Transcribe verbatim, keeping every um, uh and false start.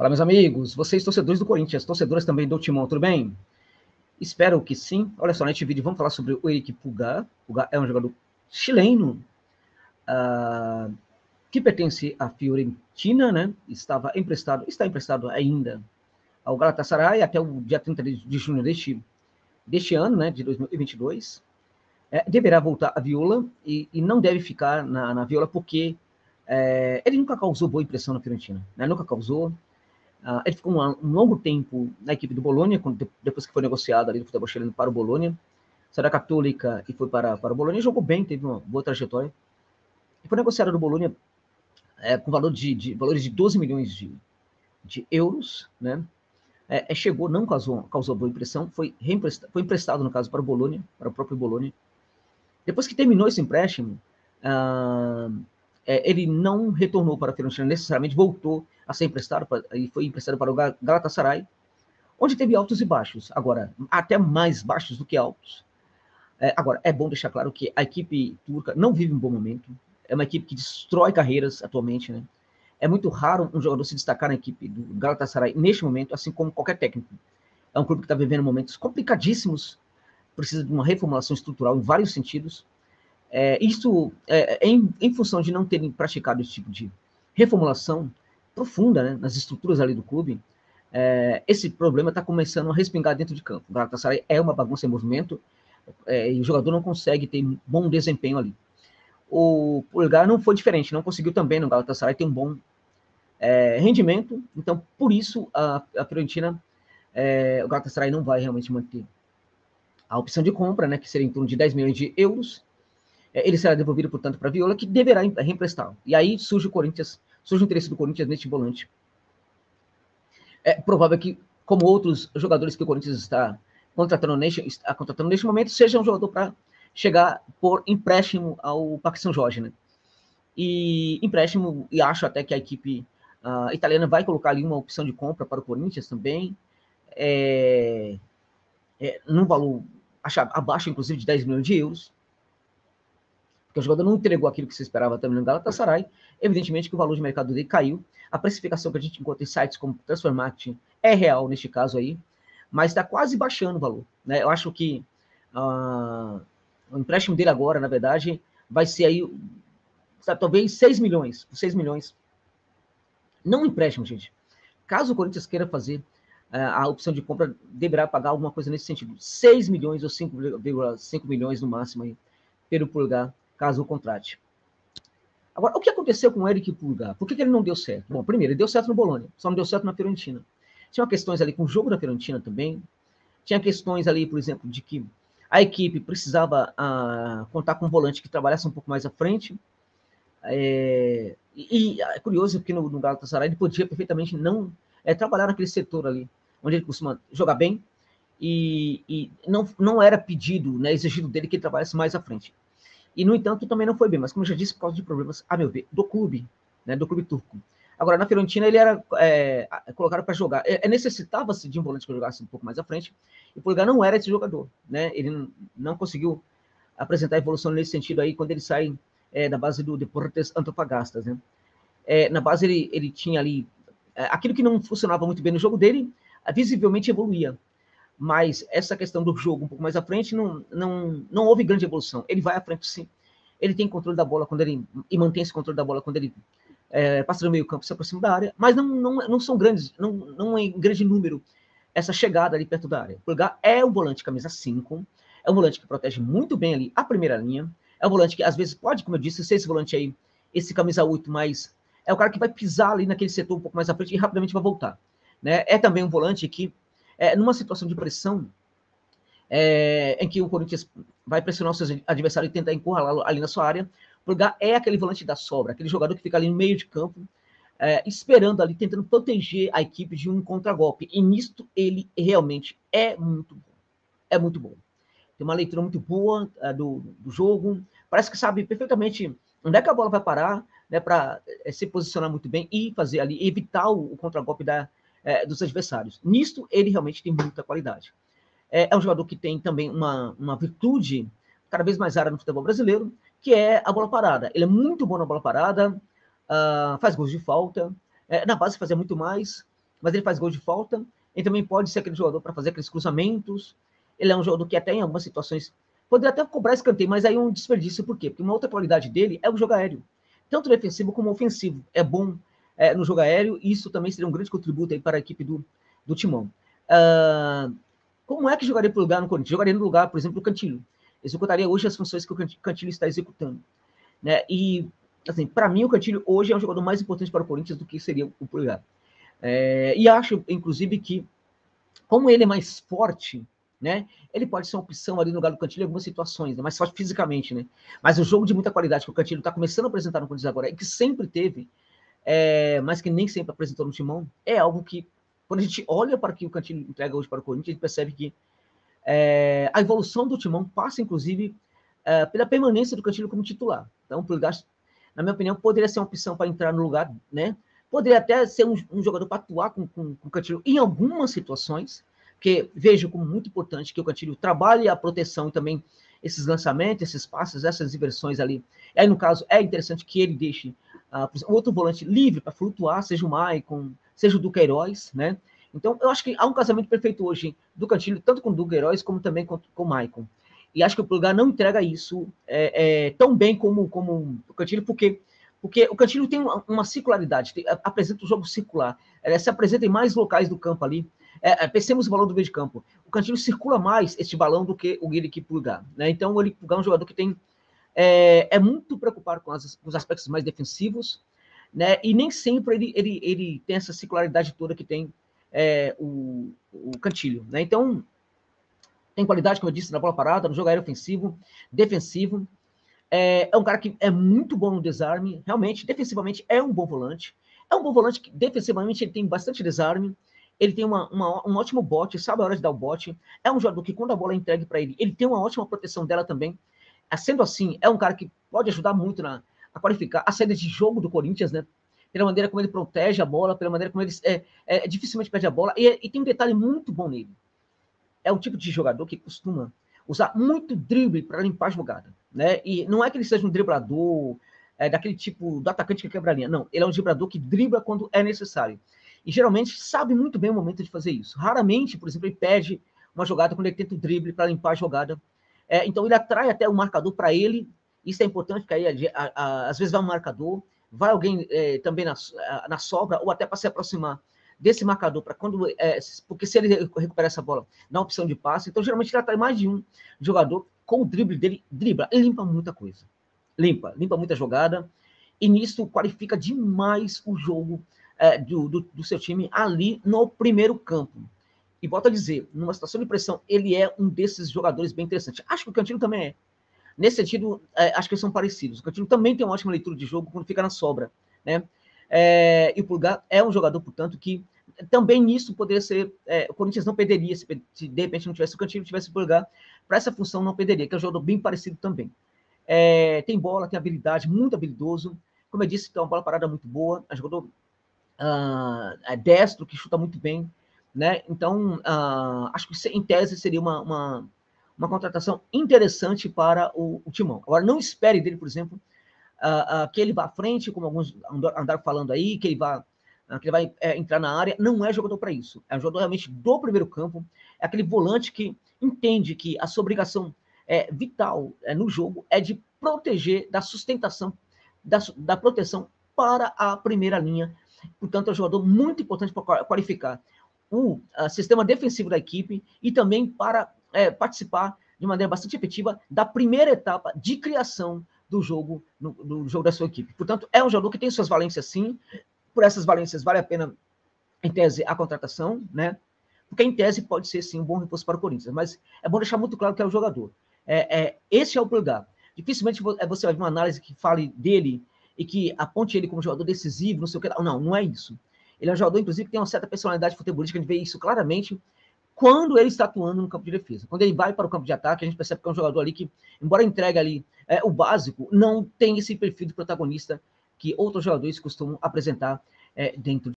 Fala, meus amigos, vocês torcedores do Corinthians, torcedores também do Timão, tudo bem? Espero que sim. Olha só, neste vídeo vamos falar sobre o Erick Pulgar. Pulgar é um jogador chileno uh, que pertence à Fiorentina, né? Estava emprestado, está emprestado ainda ao Galatasaray até o dia trinta de junho deste, deste ano, né? De dois mil e vinte e dois. É, deverá voltar à Viola e, e não deve ficar na, na Viola porque é, ele nunca causou boa impressão na Fiorentina, né? Nunca causou. Uh, ele ficou um, um longo tempo na equipe do Bologna, quando, depois que foi negociado ali do futebol chileno para o Bologna. Saiu da Católica e foi para, para o Bologna. Jogou bem, teve uma boa trajetória. E foi negociado do Bologna é, com valor de, de, valores de doze milhões de, de euros, né? É, é, chegou, não causou, causou boa impressão. Foi, foi emprestado, no caso, para o Bologna, para o próprio Bologna. Depois que terminou esse empréstimo, uh, é, ele não retornou para a Fiorentina, necessariamente voltou a ser emprestado pra, e foi emprestado para o Galatasaray, onde teve altos e baixos, agora até mais baixos do que altos. É, agora, é bom deixar claro que a equipe turca não vive um bom momento, é uma equipe que destrói carreiras atualmente, né? É muito raro um jogador se destacar na equipe do Galatasaray neste momento, assim como qualquer técnico. É um clube que está vivendo momentos complicadíssimos, precisa de uma reformulação estrutural em vários sentidos. É, isso é, em, em função de não terem praticado esse tipo de reformulação profunda, né, nas estruturas ali do clube, é, esse problema está começando a respingar dentro de campo. O Galatasaray é uma bagunça em movimento, é, e o jogador não consegue ter bom desempenho ali. O Pulgar não foi diferente, não conseguiu também no Galatasaray ter um bom é, rendimento, então por isso a, a Fiorentina, é, o Galatasaray não vai realmente manter a opção de compra, né, que seria em torno de dez milhões de euros. Ele será devolvido, portanto, para a Viola, que deverá reemprestá-lo. E aí surge o Corinthians, surge o interesse do Corinthians neste volante. É provável que, como outros jogadores que o Corinthians está contratando neste, está contratando neste momento, seja um jogador para chegar por empréstimo ao Parque São Jorge, né? E empréstimo, e acho até que a equipe uh, italiana vai colocar ali uma opção de compra para o Corinthians também, é, é, num valor acho, abaixo, inclusive, de dez milhões de euros, porque o jogador não entregou aquilo que se esperava também no Galatasaray. Evidentemente que o valor de mercado dele caiu. A precificação que a gente encontra em sites como Transfermarkt é real neste caso aí, mas está quase baixando o valor, né? Eu acho que uh, o empréstimo dele agora, na verdade, vai ser aí, sabe, talvez seis milhões. seis milhões. Não empréstimo, gente. Caso o Corinthians queira fazer uh, a opção de compra, deverá pagar alguma coisa nesse sentido. seis milhões ou cinco vírgula cinco milhões no máximo aí, pelo Pulgar, caso o contrate. Agora, o que aconteceu com o Erick Pulgar? Por que, que ele não deu certo? Bom, primeiro, ele deu certo no Bologna, só não deu certo na Fiorentina. Tinha questões ali com o jogo da Fiorentina também, tinha questões ali, por exemplo, de que a equipe precisava ah, contar com um volante que trabalhasse um pouco mais à frente, é, e é curioso porque no, no Galatasaray ele podia perfeitamente não é, trabalhar naquele setor ali, onde ele costuma jogar bem, e, e não, não era pedido, né, exigido dele que ele trabalhasse mais à frente. E, no entanto, também não foi bem, mas, como eu já disse, por causa de problemas, a meu ver, do clube, né, do clube turco. Agora, na Fiorentina, ele era é, colocado para jogar. É, necessitava-se de um volante que jogasse um pouco mais à frente, e o Pulgar não era esse jogador, né? Ele não, não conseguiu apresentar evolução nesse sentido aí, quando ele sai é, da base do Deportes Antofagastas, né? É, na base, ele, ele tinha ali... É, aquilo que não funcionava muito bem no jogo dele, visivelmente evoluía. Mas essa questão do jogo um pouco mais à frente, não, não, não houve grande evolução. Ele vai à frente, sim. Ele tem controle da bola quando ele, e mantém esse controle da bola quando ele é, passa no meio campo, se aproxima da área, mas não, não, não são grandes, não, não é em grande número essa chegada ali perto da área. O Pulgar é um volante camisa cinco, é um volante que protege muito bem ali a primeira linha, é um volante que às vezes pode, como eu disse, ser esse volante aí, esse camisa oito, mas é o cara que vai pisar ali naquele setor um pouco mais à frente e rapidamente vai voltar, né? É também um volante que É, numa situação de pressão, é, em que o Corinthians vai pressionar os seus adversários e tentar encurralá-lo ali na sua área, o Pulgar é aquele volante da sobra, aquele jogador que fica ali no meio de campo, é, esperando ali, tentando proteger a equipe de um contragolpe. E nisto ele realmente é muito bom. É muito bom. Tem uma leitura muito boa é, do, do jogo, parece que sabe perfeitamente onde é que a bola vai parar, né, para é, se posicionar muito bem e fazer ali, evitar o, o contragolpe da É, dos adversários. Nisto, ele realmente tem muita qualidade. É, é um jogador que tem também uma, uma virtude cada vez mais rara no futebol brasileiro, que é a bola parada. Ele é muito bom na bola parada, uh, faz gols de falta, é, na base fazia muito mais, mas ele faz gol de falta, ele também pode ser aquele jogador para fazer aqueles cruzamentos, ele é um jogador que até em algumas situações poderia até cobrar escanteio, mas aí é um desperdício, por quê? Porque uma outra qualidade dele é o jogo aéreo, tanto defensivo como ofensivo, é bom é, no jogo aéreo, e isso também seria um grande contributo aí para a equipe do, do Timão. Uh, como é que jogaria por lugar no Corinthians? Jogaria no lugar, por exemplo, do Cantillo, executaria hoje as funções que o Cantillo está executando, né? E assim, para mim, o Cantillo hoje é um jogador mais importante para o Corinthians do que seria o Pulgar. É, e acho, inclusive, que como ele é mais forte, né, ele pode ser uma opção ali no lugar do Cantillo em algumas situações, né, mais forte fisicamente, né? Mas o jogo de muita qualidade que o Cantillo está começando a apresentar no Corinthians agora e que sempre teve, é, mas que nem sempre apresentou no Timão, é algo que, quando a gente olha para o que o Cantillo entrega hoje para o Corinthians, a gente percebe que é, a evolução do Timão passa, inclusive, é, pela permanência do Cantillo como titular. Então, o Pulgar, na minha opinião, poderia ser uma opção para entrar no lugar, né? Poderia até ser um, um jogador para atuar com, com, com o Cantillo em algumas situações, porque vejo como muito importante que o Cantillo trabalhe a proteção e também esses lançamentos, esses passes, essas inversões ali. Aí, no caso, é interessante que ele deixe uh, outro volante livre para flutuar, seja o Maicon, seja o Duque Heróis, né? Então, eu acho que há um casamento perfeito hoje do Cantillo, tanto com o Duque Heróis como também com, com o Maicon. E acho que o Pulgar não entrega isso é, é, tão bem como, como o Cantillo, porque, porque o Cantillo tem uma, uma circularidade, tem, apresenta o jogo circular, é, se apresenta em mais locais do campo ali. É, pensemos o balão do meio de campo. O Cantillo circula mais este balão do que o Erick Pulgar, né? Então, o Erick Pulgar é um jogador que tem, é, é muito preocupado com, as, com os aspectos mais defensivos, né? E nem sempre ele, ele, ele tem essa circularidade toda que tem é, o, o Cantillo, né? Então, tem qualidade, como eu disse, na bola parada, no jogo aéreo ofensivo, defensivo. É, é um cara que é muito bom no desarme, realmente, defensivamente é um bom volante. É um bom volante que, defensivamente, ele tem bastante desarme. Ele tem uma, uma, um ótimo bote, sabe a hora de dar o bote. É um jogador que, quando a bola é entregue para ele, ele tem uma ótima proteção dela também. Sendo assim, é um cara que pode ajudar muito na, a qualificar a saída de jogo do Corinthians, né? Pela maneira como ele protege a bola, pela maneira como ele é, é, dificilmente perde a bola. E, e tem um detalhe muito bom nele. É um tipo de jogador que costuma usar muito drible para limpar a jogada, né? E não é que ele seja um driblador, é, daquele tipo do atacante que quebra a linha. Não, ele é um driblador que dribla quando é necessário. E geralmente sabe muito bem o momento de fazer isso. Raramente, por exemplo, ele perde uma jogada quando ele tenta o drible para limpar a jogada. É, então ele atrai até o marcador para ele. Isso é importante, porque aí a, a, às vezes vai um marcador, vai alguém é, também na, a, na sobra, ou até para se aproximar desse marcador, para quando é, porque se ele recuperar essa bola, dá opção de passe. Então geralmente ele atrai mais de um jogador com o drible dele, dribla e limpa muita coisa. Limpa, limpa muita jogada. E nisso qualifica demais o jogo Do, do, do seu time ali no primeiro campo. E volto a dizer, numa situação de pressão, ele é um desses jogadores bem interessante. Acho que o Cantillo também é. Nesse sentido, é, acho que eles são parecidos. O Cantillo também tem uma ótima leitura de jogo quando fica na sobra, né? É, e o Pulgar é um jogador, portanto, que também nisso poderia ser... É, o Corinthians não perderia, se, se de repente não tivesse o Cantillo, tivesse o Pulgar, para essa função não perderia, que é um jogador bem parecido também. É, tem bola, tem habilidade, muito habilidoso. Como eu disse, tem uma bola parada muito boa. É um jogador... Uh, é destro, que chuta muito bem, né? Então, uh, acho que em tese seria uma, uma, uma contratação interessante para o, o Timão. Agora, não espere dele, por exemplo, uh, uh, que ele vá à frente, como alguns andaram falando aí, que ele vá, uh, que ele vai é, entrar na área. Não é jogador para isso. É um jogador realmente do primeiro campo. É aquele volante que entende que a sua obrigação é, vital é, no jogo é de proteger da sustentação, da, da proteção para a primeira linha. Portanto, é um jogador muito importante para qualificar o a, sistema defensivo da equipe e também para é, participar de maneira bastante efetiva da primeira etapa de criação do jogo, no, do jogo da sua equipe. Portanto, é um jogador que tem suas valências, sim. Por essas valências, vale a pena, em tese, a contratação, né? Porque, em tese, pode ser, sim, um bom reforço para o Corinthians. Mas é bom deixar muito claro que é o jogador. É, é, esse é o Pulgar. Dificilmente você vai ver uma análise que fale dele e que aponte ele como jogador decisivo, não sei o que. Não, não é isso. Ele é um jogador, inclusive, que tem uma certa personalidade futebolística, a gente vê isso claramente quando ele está atuando no campo de defesa. Quando ele vai para o campo de ataque, a gente percebe que é um jogador ali que, embora entregue ali é, o básico, não tem esse perfil de protagonista que outros jogadores costumam apresentar é, dentro